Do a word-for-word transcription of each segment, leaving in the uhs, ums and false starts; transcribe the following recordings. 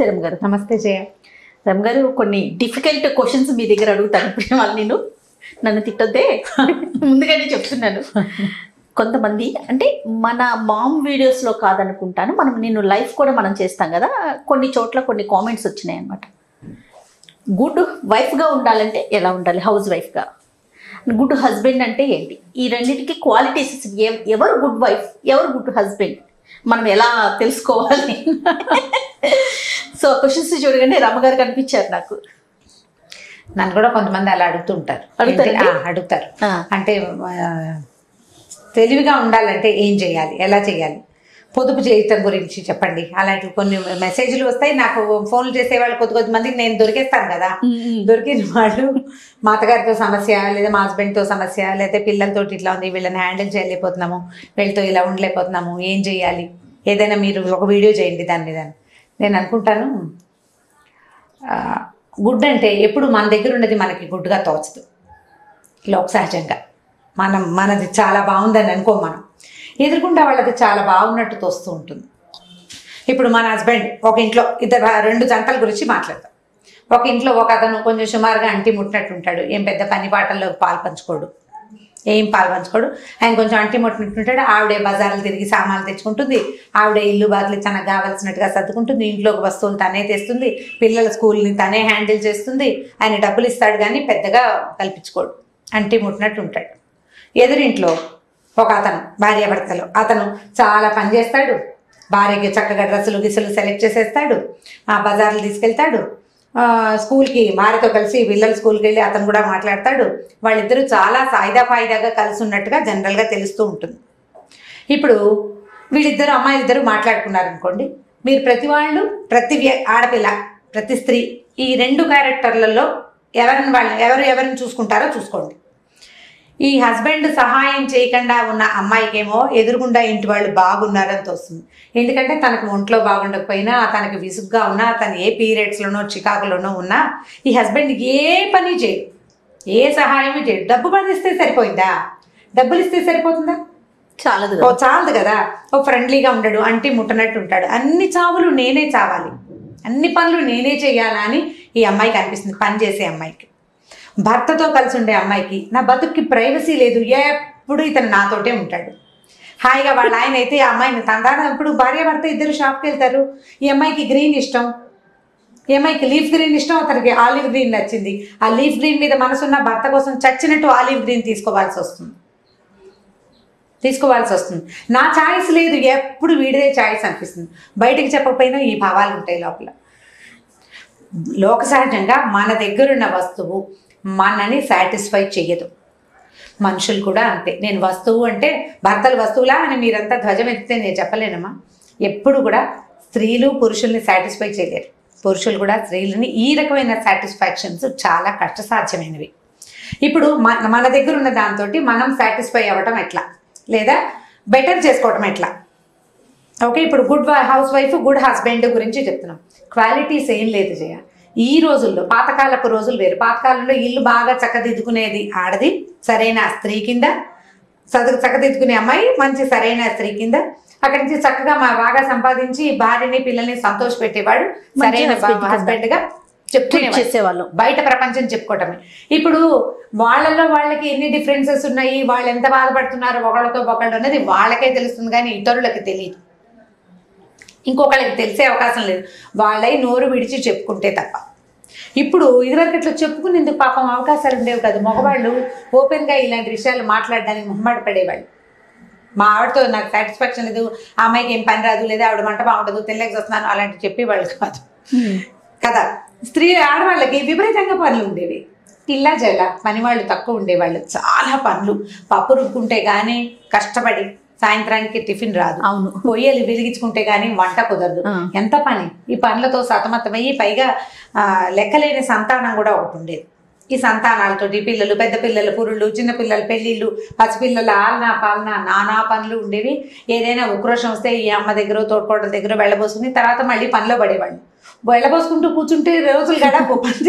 శరమ్ గారు నమస్తే. జయ శరమ్ గారు, కొన్ని డిఫికల్ట్ క్వశ్చన్స్ మీ దగ్గర అడుగుతాను, వాళ్ళు నేను నన్ను తిట్టొద్దే ముందుగానే చెప్తున్నాను. కొంతమంది అంటే మన మామ్ వీడియోస్లో కాదనుకుంటాను, మనం నేను లైవ్ కూడా మనం చేస్తాం కదా, కొన్ని చోట్ల కొన్ని కామెంట్స్ వచ్చినాయి అనమాట. గుడ్ వైఫ్గా ఉండాలంటే ఎలా ఉండాలి, హౌస్ వైఫ్గా గుడ్ హస్బెండ్ అంటే ఏంటి, ఈ రెండింటికి క్వాలిటీస్ ఎవరు గుడ్ వైఫ్ ఎవరు గుడ్ హస్బెండ్ మనం ఎలా తెలుసుకోవాలి? సో క్వశ్చన్స్ చూడగానే రామగారు కనిపించారు నాకు. నన్ను కూడా కొంతమంది అలా అడుగుతుంటారు అడుగుతారు అంటే తెలివిగా ఉండాలంటే ఏం చేయాలి, ఎలా చేయాలి, పొదుపు జీవితం గురించి చెప్పండి, అలాంటి కొన్ని మెసేజ్లు వస్తాయి నాకు. ఫోన్లు చేసేవాళ్ళు కొద్ది కొద్ది మందికి నేను దొరికేస్తాను కదా, దొరికిన వాళ్ళు మా అత్తగారితో సమస్య, లేదా మా హస్బెండ్తో సమస్య, లేదా పిల్లలతో ఇట్లా ఉంది, వీళ్ళని హ్యాండిల్ చేయలేకపోతున్నాము, వీళ్ళతో ఇలా ఉండలేకపోతున్నాము, ఏం చేయాలి, ఏదైనా మీరు ఒక వీడియో చేయండి దాని మీద. నేను అనుకుంటాను గుడ్ అంటే ఎప్పుడు మన దగ్గర ఉన్నది మనకి గుడ్గా తోచదు, లోకసహజంగా మనం మనది చాలా బాగుందని అనుకో, మనం ఎదుర్కొంటే వాళ్ళది చాలా బాగున్నట్టు తోస్తూ ఉంటుంది. ఇప్పుడు మన హస్బెండ్ ఒక ఇంట్లో ఇద్దరు రెండు జంటల గురించి మాట్లాడతాం. ఒక ఇంట్లో ఒక అతను కొంచెం సుమారుగా అంటి ముట్టినట్టు ఉంటాడు, ఏం పెద్ద పని పాటల్లో పాలు పంచుకోడు, ఏం పాలు పంచుకోడు, ఆయన కొంచెం అంటి ముట్టినట్టుంటాడు. ఆవిడే బజార్లు తిరిగి సామాన్లు తెచ్చుకుంటుంది, ఆవిడే ఇల్లు బాధలు తనకు కావాల్సినట్టుగా సర్దుకుంటుంది, ఇంట్లోకి వస్తువులు తనే తెస్తుంది, పిల్లల స్కూల్ని తనే హ్యాండిల్ చేస్తుంది. ఆయన డబ్బులు ఇస్తాడు కానీ పెద్దగా కల్పించుకోడు, అంటి ముట్టినట్టు ఉంటాడు. ఎదురింట్లో ఒక అతను భార్యాభర్తలు, అతను చాలా పని చేస్తాడు, భార్యకి చక్కగా డ్రెస్సులు గిసులు సెలెక్ట్ చేసేస్తాడు, ఆ బజార్లు తీసుకెళ్తాడు, స్కూల్కి భార్యతో కలిసి పిల్లలు స్కూల్కి వెళ్ళి అతను కూడా మాట్లాడతాడు. వాళ్ళిద్దరూ చాలా సాయిదా ఫాయిదాగా కలిసి ఉన్నట్టుగా జనరల్గా తెలుస్తూ ఉంటుంది. ఇప్పుడు వీళ్ళిద్దరు అమ్మాయిలు ఇద్దరు మాట్లాడుకున్నారనుకోండి, మీరు ప్రతి వాళ్ళు ప్రతి ఆడపిల్ల ప్రతి స్త్రీ ఈ రెండు క్యారెక్టర్లలో ఎవరిని వాళ్ళు ఎవరు ఎవరిని చూసుకుంటారో చూసుకోండి. ఈ హస్బెండ్ సహాయం చేయకుండా ఉన్న అమ్మాయికేమో ఎదురుగుండా ఇంటి వాళ్ళు బాగున్నారని తోస్తుంది, ఎందుకంటే తనకు ఒంట్లో బాగుండకపోయినా, తనకు విసుగ్గా ఉన్నా, తను ఏ పీరియడ్స్లోనో చికాకులోనో ఉన్నా ఈ హస్బెండ్కి ఏ పని చేయడు, ఏ సహాయమూ చేయడు. డబ్బు పనిస్తే సరిపోయిందా, డబ్బులు ఇస్తే సరిపోతుందా, చాలదు ఓ చాలదు కదా. ఓ ఫ్రెండ్లీగా ఉండడు, అంటే ముట్టనట్టు ఉంటాడు, అన్ని చావులు నేనే చావాలి, అన్ని పనులు నేనే చేయాలా అని ఈ అమ్మాయికి అనిపిస్తుంది. పని చేసే అమ్మాయికి, భర్తతో కలిసి ఉండే అమ్మాయికి నా బతుక్కి ప్రైవసీ లేదు, ఎప్పుడు ఇతను నాతోటే ఉంటాడు హాయిగా. వాళ్ళ ఆయన అయితే ఆ అమ్మాయిని తందాన, ఇప్పుడు భార్య భర్త ఇద్దరు షాప్కి వెళ్తారు, ఈ అమ్మాయికి గ్రీన్ ఇష్టం, ఈ అమ్మాయికి లీఫ్ గ్రీన్ ఇష్టం, అతనికి ఆలివ్ గ్రీన్ నచ్చింది. ఆ లీఫ్ గ్రీన్ మీద మనసున్న భర్త కోసం చచ్చినట్టు ఆలివ్ గ్రీన్ తీసుకోవాల్సి వస్తుంది తీసుకోవాల్సి వస్తుంది నా ఛాయిస్ లేదు, ఎప్పుడు వీడిదే ఛాయిస్ అనిపిస్తుంది. బయటకు చెప్పకపోయినా ఈ భావాలు ఉంటాయి లోపల. లోకసహజంగా మన దగ్గరున్న వస్తువు మనని సాటిస్ఫై చేయదు, మనుషులు కూడా అంతే. నేను వస్తువు అంటే భర్తలు వస్తువులా అని మీరంతా ధ్వజం ఎత్తితే నేను చెప్పలేనమ్మా. ఎప్పుడు కూడా స్త్రీలు పురుషుల్ని సాటిస్ఫై చేయలేరు, పురుషులు కూడా స్త్రీలని. ఈ రకమైన సాటిస్ఫాక్షన్స్ చాలా కష్టసాధ్యమైనవి. ఇప్పుడు మన మన దగ్గర ఉన్న దాంతో మనం సాటిస్ఫై అవ్వటం ఎట్లా, లేదా బెటర్ చేసుకోవటం ఎట్లా? ఓకే, ఇప్పుడు good house wife good husband గురించి చెప్తున్నాం. క్వాలిటీస్ ఏం లేదు జయ ఈ రోజుల్లో, పాతకాలపు రోజులు వేరు. పాతకాలంలో ఇల్లు బాగా చక్కదిద్దుకునేది ఆడది సరైన స్త్రీ కింద, చదువు చక్కదిద్దుకునే అమ్మాయి మంచి సరైన స్త్రీ కింద, అక్కడి నుంచి చక్కగా బాగా సంపాదించి భార్యని పిల్లల్ని సంతోష పెట్టేవాడు సరైన హస్బెండ్గా చెప్పుకునేవాళ్ళు, బయట ప్రపంచం చెప్పుకోవటమే. ఇప్పుడు వాళ్ళల్లో వాళ్ళకి ఎన్ని డిఫరెన్సెస్ ఉన్నాయి, వాళ్ళు ఎంత బాధపడుతున్నారు ఒకళ్ళతో ఒకళ్ళు అనేది వాళ్ళకే తెలుస్తుంది కానీ ఇతరులకి తెలియదు, ఇంకొకళ్ళకి తెలిసే అవకాశం లేదు, వాళ్ళై నోరు విడిచి చెప్పుకుంటే తప్ప. ఇప్పుడు ఇదివరకు ఇట్లా చెప్పుకునేందుకు పాపం అవకాశాలు ఉండేవి కాదు, మగవాళ్ళు ఓపెన్గా ఇలాంటి విషయాలు మాట్లాడడానికి మొహమాట పడేవాళ్ళు. మా ఆవిడతో నాకు సాటిస్ఫాక్షన్ లేదు, ఆ అమ్మాయికి ఏం పని రాదు, లేదా ఆవిడ మంట బాగుండదు, తెల్లకి వస్తున్నాను అలాంటివి చెప్పేవాళ్ళు కాదు కదా. స్త్రీ ఆడవాళ్ళకి విపరీతంగా పనులు ఉండేవి, ఇలా జల పనివాళ్ళు తక్కువ ఉండేవాళ్ళు, చాలా పనులు. పప్పు రుక్కుంటే కానీ కష్టపడి సాయంత్రానికి టిఫిన్ రాదు, అవును పొయ్యలు వెలిగించుకుంటే కానీ వంట కుదరదు, ఎంత పని. ఈ పనులతో సతమతమయ్యి పైగా లెక్కలేని సంతానం కూడా ఒకటి ఉండేది. ఈ సంతానాలతోటి పిల్లలు, పెద్ద పిల్లలు పురుళ్ళు, చిన్నపిల్లలు పెళ్ళిళ్ళు, పసిపిల్లల ఆలనా పాలన, నానా పనులు ఉండేవి. ఏదైనా ఉక్రోషం వస్తే ఈ అమ్మ దగ్గర తోడుకోడల దగ్గర వెళ్ళబోసుకుని తర్వాత మళ్ళీ పనిలో పడేవాళ్ళు. వెళ్ళబోసుకుంటూ కూర్చుంటే రోజులు గడప పని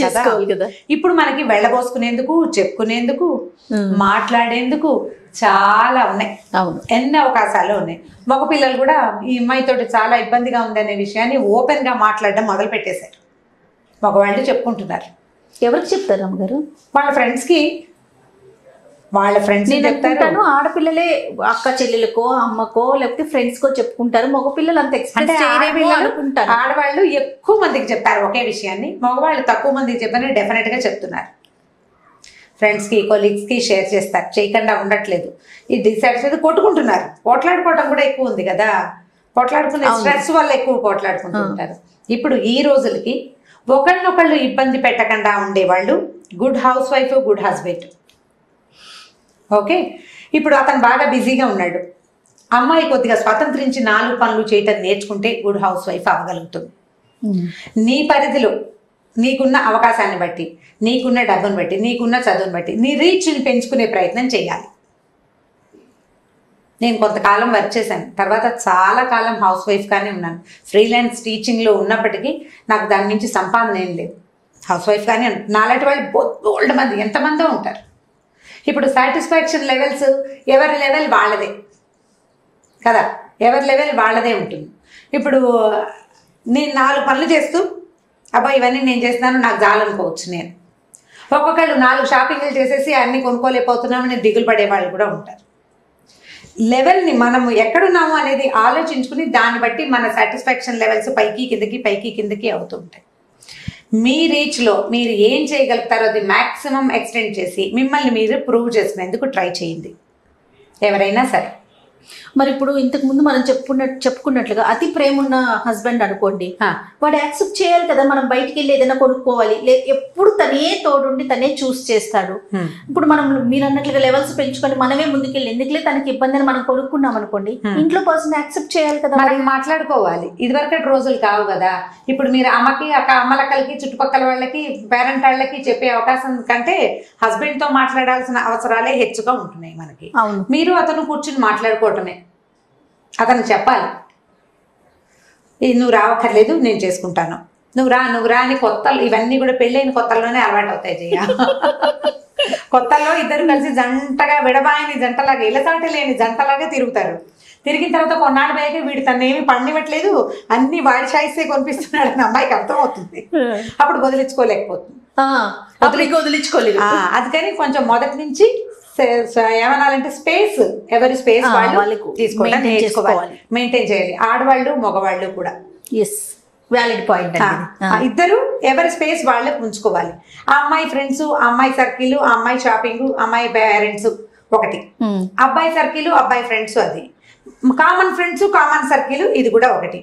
చేసుకోవాలి కదా. ఇప్పుడు మనకి వెళ్ళబోసుకునేందుకు, చెప్పుకునేందుకు, మాట్లాడేందుకు చాలా ఉన్నాయి. అవును, ఎన్నో అవకాశాలు ఉన్నాయి. మగ పిల్లలు కూడా ఈ అమ్మాయితో చాలా ఇబ్బందిగా ఉందనే విషయాన్ని ఓపెన్ గా మాట్లాడడం మొదలు పెట్టేశారు. మగవాళ్ళు చెప్పుకుంటున్నారు. ఎవరికి చెప్తారు అమ్మగారు? వాళ్ళ ఫ్రెండ్స్ కి, వాళ్ళ ఫ్రెండ్స్ చెప్తారు. ఆడపిల్లలే అక్క చెల్లెలకో అమ్మకో లేకపోతే ఫ్రెండ్స్ కో చెప్పుకుంటారు. మగపిల్లలు అంత ఎక్స్పెక్ట్, ఆడవాళ్ళు ఎక్కువ మందికి చెప్తారు ఒకే విషయాన్ని, మగవాళ్ళు తక్కువ మందికి చెప్పని డెఫినెట్ గా చెప్తున్నారు. ఫ్రెండ్స్ కి, కొలీగ్స్ కి షేర్ చేస్తారు, చేయకుండా ఉండట్లేదు. ఈ డిసాటిస్ఫాక్షన్ కొట్టుకుంటున్నారు. పోట్లాడుకోవటం కూడా ఎక్కువ ఉంది కదా, పోట్లాడుకునే స్ట్రెస్ వల్ల ఎక్కువ పోట్లాడుకుంటుంటారు. ఇప్పుడు ఈ రోజులకి ఒకళ్ళనొకళ్ళు ఇబ్బంది పెట్టకుండా ఉండేవాళ్ళు good house wife, good husband. Okay, ఇప్పుడు అతను బాగా బిజీగా ఉన్నాడు, అమ్మాయి కొద్దిగా స్వతంత్రించి నాలుగు పనులు చేయటం నేర్చుకుంటే గుడ్ హౌస్ వైఫ్ అవ్వగలుగుతుంది. నీ పరిధిలో నీకున్న అవకాశాన్ని బట్టి, నీకున్న డబ్బును బట్టి, నీకున్న చదువును బట్టి నీ రీచ్ని పెంచుకునే ప్రయత్నం చేయాలి. నేను కొంతకాలం వర్క్ చేశాను, తర్వాత చాలా కాలం హౌస్ వైఫ్గానే ఉన్నాను. ఫ్రీలాన్స్ టీచింగ్లో ఉన్నప్పటికీ నాకు దాని నుంచి సంపాదన ఏం లేదు. హౌస్ వైఫ్గానే నాలాంటి వాళ్ళు బోల్డ్ మంది, ఎంతమందో ఉంటారు. ఇప్పుడు సాటిస్ఫాక్షన్ లెవెల్స్ ఎవరి లెవెల్ వాళ్ళదే కదా, ఎవరి లెవెల్ వాళ్ళదే ఉంటుంది. ఇప్పుడు నేను నాలుగు పనులు చేస్తూ అబ్బా ఇవన్నీ నేను చేస్తున్నాను నాకు చాలనుకోవచ్చు. నేను ఒక్కొక్కళ్ళు నాలుగు షాపింగ్లు చేసేసి అన్నీ కొనుక్కోలేకపోతున్నామని దిగులు పడేవాళ్ళు కూడా ఉంటారు. లెవెల్ని మనము ఎక్కడున్నాము అనేది ఆలోచించుకుని దాన్ని బట్టి మన సాటిస్ఫాక్షన్ లెవెల్స్ పైకి కిందకి పైకి కిందకి అవుతూ ఉంటాయి. మీ రీచ్లో మీరు ఏం చేయగలుగుతారో అది మ్యాక్సిమం ఎక్స్టెండ్ చేసి మిమ్మల్ని మీరు ప్రూవ్ చేసుకునేందుకు ట్రై చేయండి ఎవరైనా సరే. మరి ఇప్పుడు ఇంతకుముందు మనం చెప్పుకున్న చెప్పుకున్నట్లుగా అతి ప్రేమ ఉన్న హస్బెండ్ అనుకోండి, వాడు యాక్సెప్ట్ చేయాలి కదా. మనం బయటికి వెళ్ళి ఏదైనా కొనుక్కోవాలి, ఎప్పుడు తనే తోడుండి తనే చూస్ చేస్తాడు. ఇప్పుడు మనం మీరు అన్నట్లుగా లెవెల్స్ పెంచుకొని మనమే ముందుకెళ్ళి ఎందుకులే తనకి ఇబ్బంది అని మనం కొనుక్కున్నాం అనుకోండి, ఇంట్లో పర్సన్ యాక్సెప్ట్ చేయాలి కదా. మనం మాట్లాడుకోవాలి, ఇదివరకటి రోజులు కావు కదా. ఇప్పుడు మీరు అమ్మకి, అక్క అమ్మలక్కలకి, చుట్టుపక్కల వాళ్ళకి, పేరెంట్ వాళ్ళకి చెప్పే అవకాశం కంటే హస్బెండ్ తో మాట్లాడాల్సిన అవసరాలే హెచ్చుగా ఉంటున్నాయి మనకి. మీరు అతను కూర్చుని మాట్లాడుకోవడం, అతను చెప్పాలి నువ్వు రావక్కర్లేదు నేను చేసుకుంటాను, నువ్వు రా నువ్వు రా అని. కొత్తలు ఇవన్నీ కూడా పెళ్ళైన కొత్తల్లోనే అలవాటు అవుతాయి. జయ కొత్తల్లో ఇద్దరు కలిసి జంటగా, విడబాయని జంటలాగా, ఇలసాటి లేని జంటలాగా తిరుగుతారు. తిరిగిన తర్వాత కొన్నాళ్ళ పైగా వీడు తనేమి పండివ్వట్లేదు, అన్ని వాడి చాయిసే కొనిపిస్తున్నాడు అని అమ్మాయికి అర్థం అవుతుంది. అప్పుడు వదిలించుకోలేకపోతుంది, వదిలించుకోలేదు. అందుకని కొంచెం మొదటి నుంచి ఏమనాలంటే స్పేస్, ఎవరి స్పేస్ వాళ్ళకు తీసుకోవాలి, నేర్చుకోవాలి, మెయింటైన్ చేయాలి. ఆడవాళ్ళు మగవాళ్ళు కూడా ఎస్ వ్యాలిడ్ పాయింట్. ఇద్దరు ఎవరి స్పేస్ వాళ్ళకు ఉంచుకోవాలి. ఆ అమ్మాయి ఫ్రెండ్స్, అమ్మాయి సర్కిల్, అమ్మాయి షాపింగ్, అమ్మాయి పేరెంట్స్ ఒకటి, అబ్బాయి సర్కిల్, అబ్బాయి ఫ్రెండ్స్ అది, కామన్ ఫ్రెండ్స్ కామన్ సర్కిల్ ఇది కూడా ఒకటి.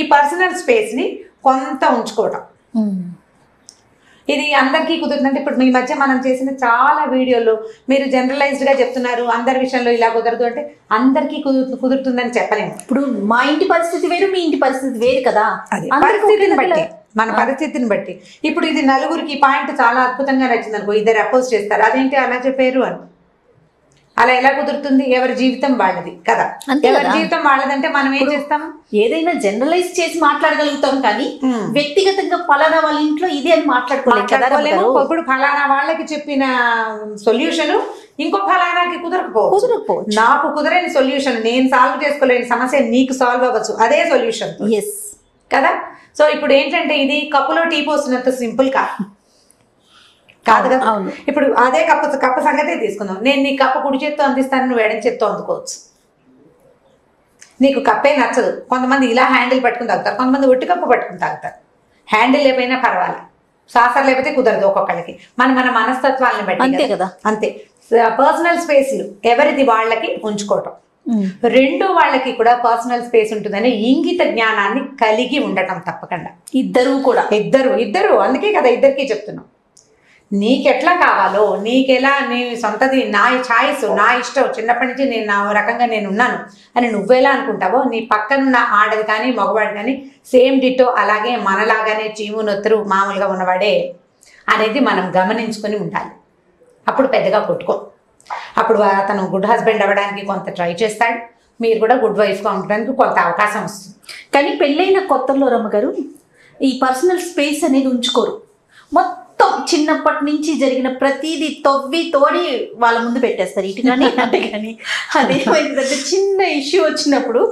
ఈ పర్సనల్ స్పేస్ ని కొంత ఉంచుకోవటం ఇది అందరికీ కుదురుతుందంటే. ఇప్పుడు మీ మధ్య మనం చేసిన చాలా వీడియోలు మీరు జనరలైజ్డ్గా చెప్తున్నారు, అందరి విషయంలో ఇలా కుదరదు అంటే అందరికీ కుదురు కుదురుతుందని చెప్పలేము. ఇప్పుడు మా ఇంటి పరిస్థితి వేరు, మీ ఇంటి పరిస్థితి వేరు కదా. పరిస్థితిని బట్టి, మన పరిస్థితిని బట్టి. ఇప్పుడు ఇది నలుగురికి పాయింట్ చాలా అద్భుతంగా నచ్చింది అనుకో, ఇద్దరు అపోజ్ చేస్తారు, అదేంటి అలా చెప్పారు అని. అలా ఎలా కుదురుతుంది? ఎవరి జీవితం వాళ్ళది కదా. ఎవరి జీవితం వాళ్ళదంటే మనం ఏం చేస్తాం? ఏదైనా జనరలైజ్ చేసి మాట్లాడగలుగుతాం కానీ వ్యక్తిగతంగా ఫలానా వాళ్ళ ఇంట్లో ఇదే అని మాట్లాడుకోలేము. ఇప్పుడు ఫలానా వాళ్ళకి చెప్పిన సొల్యూషన్ ఇంకో ఫలానాకి కుదరకపోవచ్చు, కుదరకపోవచ్చు. నాకు కుదరని సొల్యూషన్, నేను సాల్వ్ చేసుకోలేని సమస్య నీకు సాల్వ్ అవ్వచ్చు, అదే సొల్యూషన్ ఎస్ కదా. సో ఇప్పుడు ఏంటంటే ఇది కప్పులో టీ పోసినంత సింపుల్ కాదు కాదు కదా. ఇప్పుడు అదే కప్పు కప్పు సంగతే తీసుకుందాం. నేను నీ కప్పు కుడి చేత్తో అందిస్తాను, నువ్వు ఎడం చేత్తో అందుకోవచ్చు. నీకు కప్పే నచ్చదు, కొంతమంది ఇలా హ్యాండిల్ పట్టుకుని తాగుతారు, కొంతమంది ఒట్టి కప్పు పట్టుకుని తాగుతారు. హ్యాండిల్ లేకపోయినా పర్వాలేదు, సాసర్ లేకపోతే కుదరదు ఒక్కొక్కళ్ళకి. మన మన మనస్తత్వాలను బట్టి అంతే కదా. అంతే, పర్సనల్ స్పేస్లు ఎవరిది వాళ్ళకి ఉంచుకోవటం, రెండు వాళ్ళకి కూడా పర్సనల్ స్పేస్ ఉంటుందని ఇంగిత జ్ఞానాన్ని కలిగి ఉండటం తప్పకుండా. ఇద్దరు కూడా ఇద్దరు ఇద్దరు అందుకే కదా ఇద్దరికీ చెప్తున్నాం. నీకెట్లా కావాలో, నీకెలా నీ సొంతది, నా ఛాయిస్, నా ఇష్టం, చిన్నప్పటి నుంచి నేను నా రకంగా నేను ఉన్నాను అని నువ్వెలా అనుకుంటావో నీ పక్కనున్న ఆడది కానీ మగవాడు కానీ సేమ్ డిటో అలాగే మనలాగానే చీము నొత్తురు మామూలుగా ఉన్నవాడే అనేది మనం గమనించుకొని ఉండాలి. అప్పుడు పెద్దగా కొట్టుకో. అప్పుడు అతను గుడ్ హస్బెండ్ అవ్వడానికి కొంత ట్రై చేస్తాడు, మీరు కూడా గుడ్ వైఫ్గా ఉండడానికి కొంత అవకాశం వస్తుంది. కానీ పెళ్ళైన కొత్తలో రమ్మగారు पर्सनल स्पेस अने उच्चर మొత్తం చిన్నప్పటి నుంచి జరిగిన ప్రతిదీ తవ్వి తోడి వాళ్ళ ముందు పెట్టేస్తారు. ఇటు గాని అటు గాని అదేమైందంటే చిన్న ఇష్యూ వచ్చినప్పుడు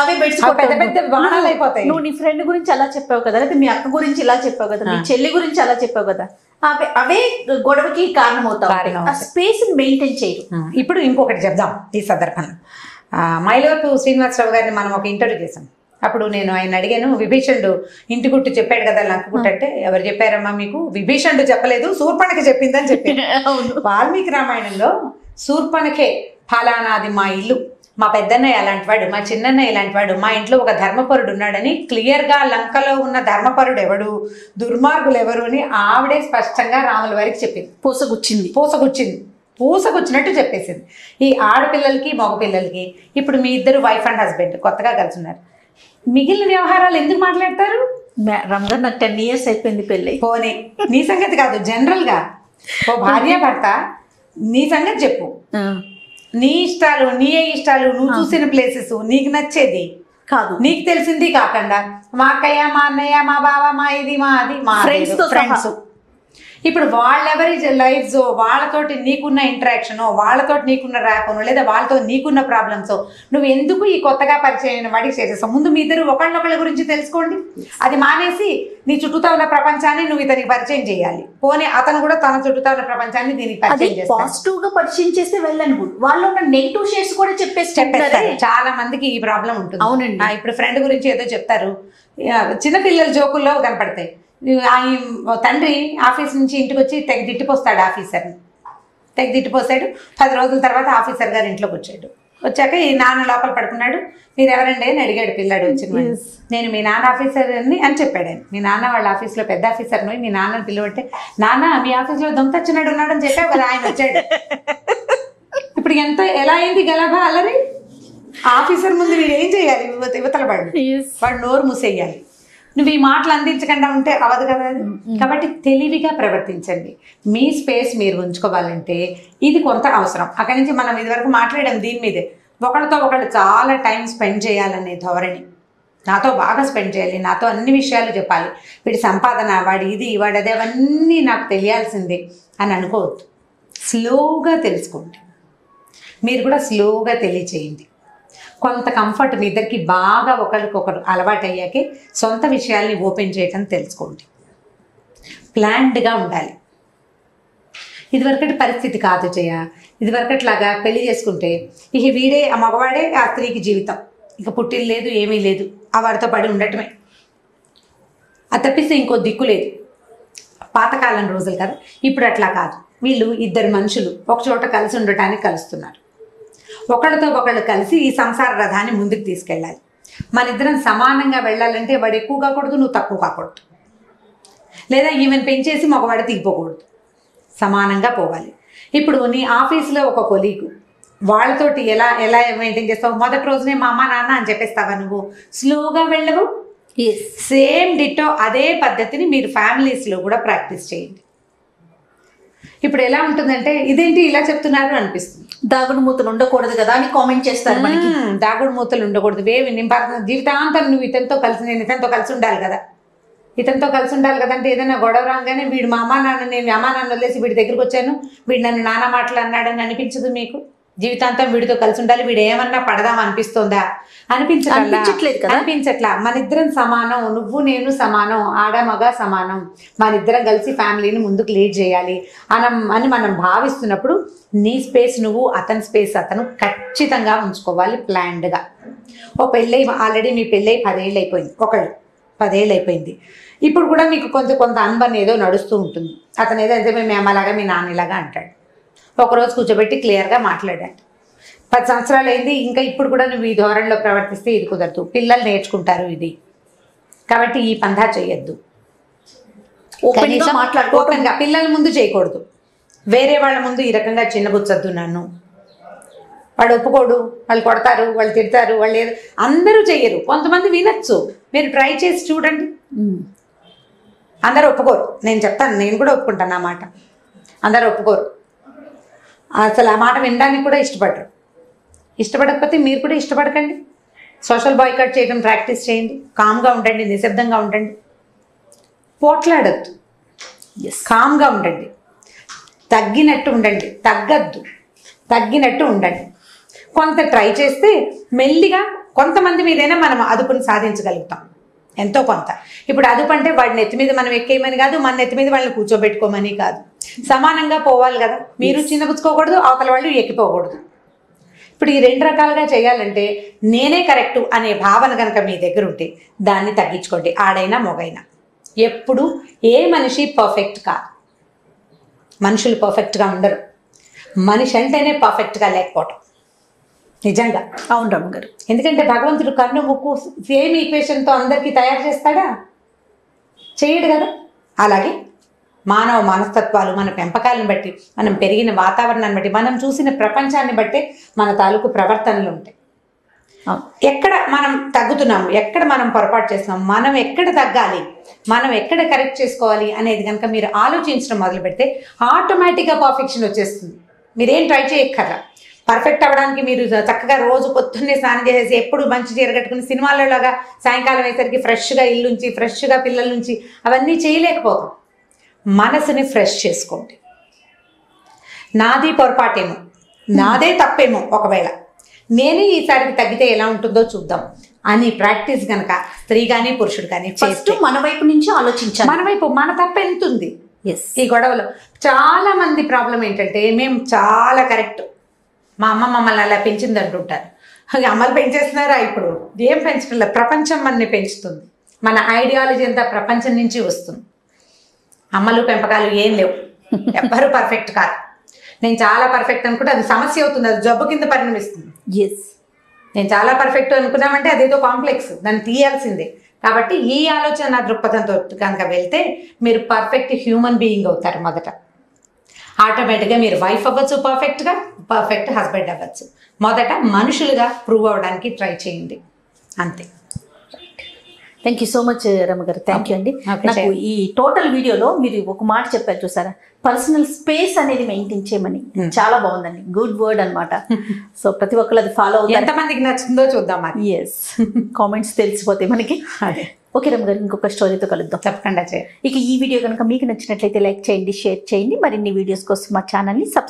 అవే పెట్టుకుంటారు. పెద్ద పెద్ద వాణాలు అయిపోతాయి. నువ్వు నీ ఫ్రెండ్ గురించి అలా చెప్పావు కదా, లేకపోతే మీ అక్క గురించి ఇలా చెప్పావు కదా, నీ చెల్లి గురించి అలా చెప్పావు కదా, అవే అవే గొడవకి కారణం అవుతాయి. ఆ స్పేస్ ని మెయింటైన్ చేయరు. ఇప్పుడు ఇంకొకటి చెప్దాం ఈ సందర్భంలో. మైలవతు శ్రీనివాసరావు గారిని మనం ఒక ఇంటర్వ్యూ చేసాం. అప్పుడు నేను ఆయన అడిగాను, విభీషణుడు ఇంటి గుట్టు చెప్పాడు కదా లంక గుట్టు అంటే, ఎవరు చెప్పారమ్మా మీకు? విభీషణుడు చెప్పలేదు, శూర్పణకి చెప్పిందని చెప్పి. వాల్మీకి రామాయణంలో శూర్పణకే ఫలానాది మా ఇల్లు, మా పెద్దన్నయ్య అలాంటి వాడు, మా చిన్నన్నయ్య ఇలాంటి వాడు, మా ఇంట్లో ఒక ధర్మపరుడు ఉన్నాడని క్లియర్గా లంకలో ఉన్న ధర్మపరుడు ఎవడు, దుర్మార్గులు ఎవరు అని ఆవిడే స్పష్టంగా రాముల వారికి చెప్పింది. పూసగుచ్చింది పూసగుచ్చింది పూసకొచ్చినట్టు చెప్పేసింది. ఈ ఆడపిల్లలకి మగపిల్లలకి ఇప్పుడు మీ ఇద్దరు వైఫ్ అండ్ హస్బెండ్ కొత్తగా కలిసి ఉన్నారు, మిగిలిన వ్యవహారాలు ఎందుకు మాట్లాడతారు? రంజాన్ నాకు టెన్ ఇయర్స్ అయిపోయింది పెళ్ళి. పోనీ నీ సంగతి కాదు, జనరల్గా ఓ భార్య భర్త నీ సంగతి చెప్పు, నీ ఇష్టాలు నీ ఇష్టాలు నువ్వు చూసిన ప్లేసెస్ నీకు నచ్చేది కాదు, నీకు తెలిసింది కాకుండా మా అక్కయ్య మా అన్నయ్య మా బావ మా ఇది మా అది మా ఫ్రెండ్స్, ఇప్పుడు వాళ్ళెవరి లైఫ్సో వాళ్ళతోటి నీకున్న ఇంటరాక్షనో వాళ్ళతోటి నీకున్న ర్యాపనో లేదా వాళ్ళతో నీకున్న ప్రాబ్లమ్సో నువ్వు ఎందుకు ఈ కొత్తగా పరిచయం అయిన వాడికి చేసేస్తావు? ముందు మీ ఇద్దరు ఒకళ్ళొకళ్ళ గురించి తెలుసుకోండి. అది మానేసి నీ చుట్టూతో ఉన్న ప్రపంచాన్ని నువ్వు ఇతనికి పరిచయం చేయాలి. పోనీ అతను కూడా తన చుట్టూతో ఉన్న ప్రపంచాన్ని దీనికి పరిచయం చేస్తాడు. పాజిటివ్ గా పరిచయం చేస్తే వెళ్ళను, వాళ్ళు ఉన్న నెగిటివ్ షేడ్స్ కూడా చెప్పేసి చెప్పేస్తారు. చాలా మందికి ఈ ప్రాబ్లం ఉంటుంది. అవునండి. ఇప్పుడు ఫ్రెండ్ గురించి ఏదో చెప్తారు, చిన్నపిల్లల జోకుల్లో కనపడతాయి. ఆయన తండ్రి ఆఫీస్ నుంచి ఇంటికి వచ్చి తెగ తిట్టిపోస్తాడు, ఆఫీసర్ని తెగ తిట్టిపోస్తాడు. పది రోజుల తర్వాత ఆఫీసర్ గారు ఇంట్లోకి వచ్చాడు, వచ్చాక ఈ నాన్న లోపల పడుకున్నాడు. మీరు ఎవరండి అని అడిగాడు పిల్లాడు వచ్చిన. నేను మీ నాన్న ఆఫీసర్ని అని చెప్పాడు. మీ నాన్న వాళ్ళ ఆఫీస్లో పెద్ద ఆఫీసర్ని, మీ నాన్నని పిలువంటే నాన్న మీ ఆఫీస్లో దొంగతచ్చినాడు ఉన్నాడు అని చెప్పావు కదా, ఆయన వచ్చాడు. ఇప్పుడు ఎంత ఎలా అయింది గలభా అల్లరి. ఆఫీసర్ ముందు వీడు ఏం చేయాలి? యువతల వాడు వాడు నోరు మూసేయాలి. నువ్వు ఈ మాటలు అందించకుండా ఉంటే అవదు కదా. కాబట్టి తెలివిగా ప్రవర్తించండి. మీ స్పేస్ మీరు ఉంచుకోవాలంటే ఇది కొంత అవసరం. అక్కడి నుంచి మనం ఇదివరకు మాట్లాడాం దీని మీదే, ఒకళ్ళతో ఒకళ్ళు చాలా టైం స్పెండ్ చేయాలనే ధోరణి. నాతో బాగా స్పెండ్ చేయాలి, నాతో అన్ని విషయాలు చెప్పాలి, వీడి సంపాదన వాడి ఇది వాడి అది అవన్నీ నాకు తెలియాల్సిందే అని అనుకోవద్దు. స్లోగా తెలుసుకోండి, మీరు కూడా స్లోగా తెలియచేయండి. కొంత కంఫర్ట్ మీ ఇద్దరికి బాగా ఒకరికొకరు అలవాటు అయ్యాకే సొంత విషయాల్ని ఓపెన్ చేయటం తెలుసుకోండి. ప్లాన్డ్గా ఉండాలి. ఇదివరకటి పరిస్థితి కాదు జయ. ఇదివరకట్లాగా పెళ్లి చేసుకుంటే ఇక వీడే ఆ మగవాడే ఆ స్త్రీకి జీవితం, ఇక పుట్టిన లేదు ఏమీ లేదు, ఆ వాడితో పడి ఉండటమే, అది తప్పిస్తే ఇంకో దిక్కు లేదు. పాతకాలం రోజులు కదా. ఇప్పుడు అట్లా కాదు. వీళ్ళు ఇద్దరు మనుషులు ఒకచోట కలిసి ఉండటానికి కలుస్తున్నారు. ఒకళ్ళతో ఒకళ్ళు కలిసి ఈ సంసార రథాన్ని ముందుకు తీసుకెళ్ళాలి. మన ఇద్దరం సమానంగా వెళ్ళాలంటే వాడు ఎక్కువ కాకూడదు, నువ్వు తక్కువ కాకూడదు, లేదా ఈమెను పెంచేసి మగవాడు దిగిపోకూడదు. సమానంగా పోవాలి. ఇప్పుడు నీ ఆఫీస్లో ఒక కొలీగ్, వాళ్ళతోటి ఎలా ఎలా మెయింటైన్ చేస్తావు? మొదటి రోజునే మా అమ్మ నాన్న అని చెప్పేస్తావా? నువ్వు స్లోగా వెళ్ళవు. సేమ్ డిటో అదే పద్ధతిని మీరు ఫ్యామిలీస్లో కూడా ప్రాక్టీస్ చేయండి. ఇప్పుడు ఎలా ఉంటుందంటే ఇదేంటి ఇలా చెప్తున్నారు అనిపిస్తుంది. దాగుడు మూతలు ఉండకూడదు కదా అని కామెంట్ చేస్తారు మనకి. దాగుడు మూతలు ఉండకూడదు. వేవి నింపాల్సిన జీవితాంతం నువ్వు ఇతనితో కలిసి నేను ఇతనితో కలిసి ఉండాలి కదా, ఇతనితో కలిసి ఉండాలి కదా అంటే ఏదైనా గొడవ రాగానే వీడు మా అమ్మ నాన్న నేను అమ్మా నాన్న వదిలేసి వీడి దగ్గరికి వచ్చాను, వీడు నన్ను నాన్న మాటలు అన్నాడని అనిపించదు మీకు? జీవితాంతం వీడితో కలిసి ఉండాలి, వీడు ఏమన్నా పడదాం అనిపిస్తుందా? అనిపించట్లేదు కదా. అనిపించట్లా. మన ఇద్దరం సమానం, నువ్వు నేను సమానం, ఆడమగ సమానం, మన ఇద్దరం కలిసి ఫ్యామిలీని ముందుకు లీడ్ చేయాలి అనం అని మనం భావిస్తున్నప్పుడు నీ స్పేస్ నువ్వు, అతని స్పేస్ అతను ఖచ్చితంగా ఉంచుకోవాలి ప్లాన్డ్గా. ఓ పెళ్ళై ఆల్రెడీ మీ పెళ్ళై పదేళ్ళు అయిపోయింది, ఒకళ్ళు పదేళ్ళు అయిపోయింది. ఇప్పుడు కూడా మీకు కొంత కొంత అనుభవం ఏదో నడుస్తూ ఉంటుంది. అతను ఏదో అంటే మేము అలాగా మీ నాన్న ఇలాగా అంటాడు. ఒకరోజు కూర్చోబెట్టి క్లియర్గా మాట్లాడాడు. పది సంవత్సరాలు అయింది, ఇంకా ఇప్పుడు కూడా నువ్వు ఈ ధోరణిలో ప్రవర్తిస్తే ఇది కుదరదు, పిల్లలు నేర్చుకుంటారు ఇది, కాబట్టి ఈ పంధా చేయొద్దు. ఓపెన్గా మాట్లాడు, ఓపెన్గా పిల్లల ముందు చేయకూడదు, వేరే వాళ్ళ ముందు ఈ రకంగా చిన్నబుచ్చద్దు నన్ను, వాళ్ళు ఒప్పుకోడు, వాళ్ళు కొడతారు, వాళ్ళు తిడతారు, వాళ్ళు ఏదో అందరూ చెయ్యరు, కొంతమంది వినొచ్చు. మీరు ట్రై చేసి చూడండి. అందరూ ఒప్పుకోరు, నేను చెప్తాను, నేను కూడా ఒప్పుకుంటాను ఆ మాట. అందరూ ఒప్పుకోరు, అసలు ఆ మాట వినడానికి కూడా ఇష్టపడరు. ఇష్టపడకపోతే మీరు కూడా ఇష్టపడకండి. సోషల్ బాయ్‌కాట్ చేయడం ప్రాక్టీస్ చేయండి. కామ్గా ఉండండి, నిశ్శబ్దంగా ఉండండి. పోట్లాడొద్దు, కామ్గా ఉండండి, తగ్గినట్టు ఉండండి, తగ్గద్దు, తగ్గినట్టు ఉండండి. కొంత ట్రై చేస్తే మెల్లిగా కొంతమంది మీదైనా మనం అదుపుని సాధించగలుగుతాం ఎంతో కొంత. ఇప్పుడు అదుపు అంటే వాడిని ఎత్తి మీద మనం ఎక్కేయమని కాదు, మన ఎత్తి మీద వాళ్ళని కూర్చోబెట్టుకోమని కాదు, సమానంగా పోవాలి కదా. మీరు చిన్నపుచ్చుకోకూడదు, అవతల వాళ్ళు ఎక్కిపోకూడదు. ఇప్పుడు ఈ రెండు రకాలుగా చేయాలంటే నేనే కరెక్టు అనే భావన కనుక మీ దగ్గర ఉంటే దాన్ని తగ్గించుకోండి. ఆడైనా మొగైనా ఎప్పుడు ఏ మనిషి పర్ఫెక్ట్ కాదు, మనుషులు పర్ఫెక్ట్గా ఉండరు, మనిషి అంటేనే పర్ఫెక్ట్గా లేకపోవటం నిజంగా. అవును రామ్ గారు, ఎందుకంటే భగవంతుడు కన్ను ముక్కు సేమ్ ఈక్వేషన్తో అందరికీ తయారు చేస్తాడా? చేయడు కదా. అలాగే మానవ మనస్తత్వాలు మన పెంపకాలను బట్టి, మనం పెరిగిన వాతావరణాన్ని బట్టి, మనం చూసిన ప్రపంచాన్ని బట్టి మన తాలూకు ప్రవర్తనలు ఉంటాయి. ఎక్కడ మనం తగ్గుతున్నాము, ఎక్కడ మనం పొరపాటు చేస్తున్నాము, మనం ఎక్కడ తగ్గాలి, మనం ఎక్కడ కరెక్ట్ చేసుకోవాలి అనేది కనుక మీరు ఆలోచించడం మొదలు పెడితే ఆటోమేటిక్గా పర్ఫెక్షన్ వచ్చేస్తుంది. మీరేం ట్రై చేయక్కర్లా. పర్ఫెక్ట్ అవ్వడానికి మీరు చక్కగా రోజు పొద్దున్నే స్నానం చేసేసి ఎప్పుడు మంచి చీర కట్టుకుని సినిమాలలాగా సాయంకాలం అయ్యేసరికి ఫ్రెష్గా ఇల్లు నుంచి, ఫ్రెష్గా పిల్లల నుంచి అవన్నీ చేయలేకపోతాం. మనసుని ఫ్రెష్ చేసుకోండి. నాది పొరపాటేమో, నాదే తప్పేమో, ఒకవేళ నేనే ఈసారికి తగ్గితే ఎలా ఉంటుందో చూద్దాం అని ప్రాక్టీస్ కనుక స్త్రీ కానీ పురుషుడు కానీ ఫస్ట్ మన వైపు నుంచి ఆలోచించాలి. మన వైపు మన తప్ప ఎంత ఉంది? ఈ గొడవలో చాలా మంది ప్రాబ్లం ఏంటంటే మేము చాలా కరెక్ట్, మా అమ్మ మమ్మల్ని అలా పెంచింది అంటుంటారు. అమ్మలు పెంచేస్తున్నారా? ఇప్పుడు ఏం పెంచడం, ప్రపంచం మనని పెంచుతుంది, మన ఐడియాలజీ అంతా ప్రపంచం నుంచి వస్తుంది. అమ్మలు పెంపకాలు ఏం లేవు, ఎవ్వరూ పర్ఫెక్ట్ కాదు. నేను చాలా పర్ఫెక్ట్ అనుకుంటే అది సమస్య అవుతుంది, అది జబ్బు కింద పరిణమిస్తుంది. ఎస్, నేను చాలా పర్ఫెక్ట్ అనుకున్నామంటే అదేదో కాంప్లెక్స్, దాన్ని తీయాల్సిందే. కాబట్టి ఈ ఆలోచన దృక్పథంతో కనుక వెళ్తే మీరు పర్ఫెక్ట్ హ్యూమన్ బీయింగ్ అవుతారు. మొదట ఆటోమేటిక్గా మీరు వైఫ్ అవ్వచ్చు, పర్ఫెక్ట్గా పర్ఫెక్ట్ హస్బెండ్ అవ్వచ్చు. మొదట మనుషులుగా ప్రూవ్ అవ్వడానికి ట్రై చేయండి, అంతే. Thank you so much Rama గారు, థ్యాంక్ యూ అండి. నాకు ఈ టోటల్ వీడియోలో మీరు ఒక మాట చెప్పారు చూసారా, పర్సనల్ స్పేస్ అనేది మెయింటైన్ చేయమని, చాలా బాగుందండి, గుడ్ వర్డ్ అనమాట. సో ప్రతి ఒక్కరు అది ఫాలో అవుతారు. ఎంతమందికి నచ్చిందో చూద్దాం, ఎస్ కామెంట్స్ తెలిసిపోతాయి మనకి. ఓకే రమ గారు, ఇంకొక స్టోరీతో కలుద్దాం తప్పకుండా. ఇక ఈ వీడియో కనుక మీకు నచ్చినట్లయితే లైక్ చేయండి, షేర్ చేయండి. మరిన్ని వీడియోస్ కోసం మా ఛానల్ని సబ్స్క్రైబ్